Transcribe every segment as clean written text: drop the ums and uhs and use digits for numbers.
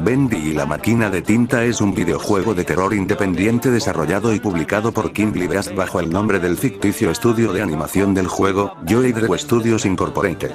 Bendy y la máquina de tinta es un videojuego de terror independiente desarrollado y publicado por Kindly Beast bajo el nombre del ficticio estudio de animación del juego, Joey Drew Studios Incorporated.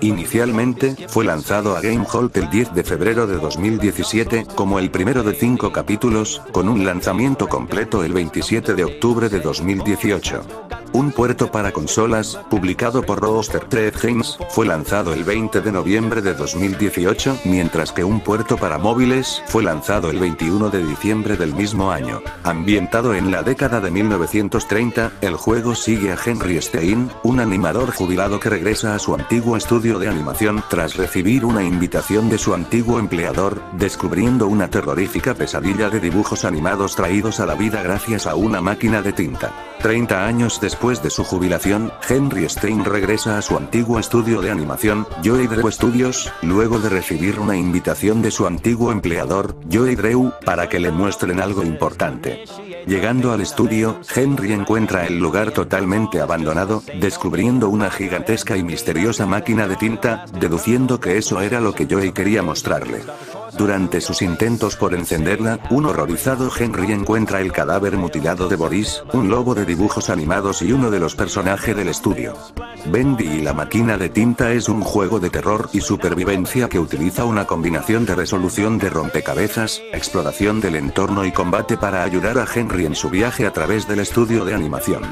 Inicialmente, fue lanzado a Game Jolt el 10 de febrero de 2017, como el primero de 5 capítulos, con un lanzamiento completo el 27 de octubre de 2018. Un puerto para consolas, publicado por Rooster Teeth Games, fue lanzado el 20 de noviembre de 2018, mientras que un puerto para móviles fue lanzado el 21 de diciembre del mismo año. Ambientado en la década de 1930, el juego sigue a Henry Stein, un animador jubilado que regresa a su antiguo estudio de animación tras recibir una invitación de su antiguo empleador, descubriendo una terrorífica pesadilla de dibujos animados traídos a la vida gracias a una máquina de tinta. 30 años después de su jubilación, Henry Stein regresa a su antiguo estudio de animación, Joey Drew Studios, luego de recibir una invitación de su antiguo empleador, Joey Drew, para que le muestren algo importante. Llegando al estudio, Henry encuentra el lugar totalmente abandonado, descubriendo una gigantesca y misteriosa máquina de tinta, deduciendo que eso era lo que Joey quería mostrarle. Durante sus intentos por encenderla, un horrorizado Henry encuentra el cadáver mutilado de Boris, un lobo de dibujos animados y uno de los personajes del estudio. Bendy y la máquina de tinta es un juego de terror y supervivencia que utiliza una combinación de resolución de rompecabezas, exploración del entorno y combate para ayudar a Henry en su viaje a través del estudio de animación.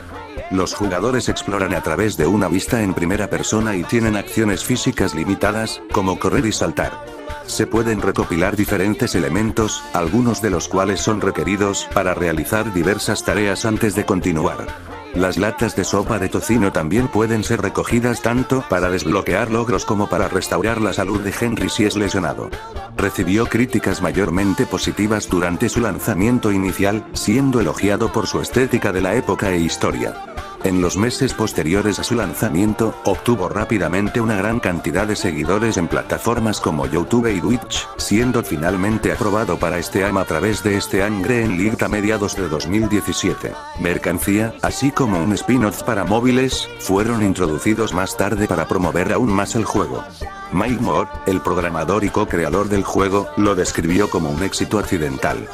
Los jugadores exploran a través de una vista en primera persona y tienen acciones físicas limitadas, como correr y saltar. Se pueden recopilar diferentes elementos, algunos de los cuales son requeridos para realizar diversas tareas antes de continuar. Las latas de sopa de tocino también pueden ser recogidas tanto para desbloquear logros como para restaurar la salud de Henry si es lesionado. Recibió críticas mayormente positivas durante su lanzamiento inicial, siendo elogiado por su estética de la época e historia. En los meses posteriores a su lanzamiento, obtuvo rápidamente una gran cantidad de seguidores en plataformas como YouTube y Twitch, siendo finalmente aprobado para Steam a través de Steam Greenlight a mediados de 2017. Mercancía, así como un spin-off para móviles, fueron introducidos más tarde para promover aún más el juego. Mike Moore, el programador y co-creador del juego, lo describió como un éxito accidental.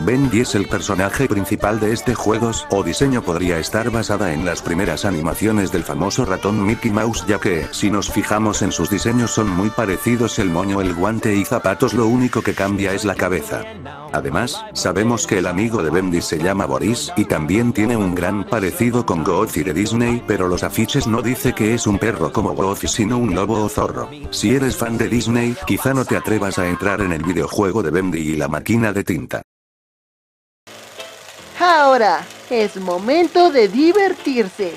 Bendy es el personaje principal de este juego, o diseño podría estar basada en las primeras animaciones del famoso ratón Mickey Mouse, ya que, si nos fijamos en sus diseños, son muy parecidos: el moño, el guante y zapatos, lo único que cambia es la cabeza. Además, sabemos que el amigo de Bendy se llama Boris, y también tiene un gran parecido con Goofy de Disney, pero los afiches no dice que es un perro como Goofy sino un lobo o zorro. Si eres fan de Disney, quizá no te atrevas a entrar en el videojuego de Bendy y la máquina de tinta. Ahora, es momento de divertirse.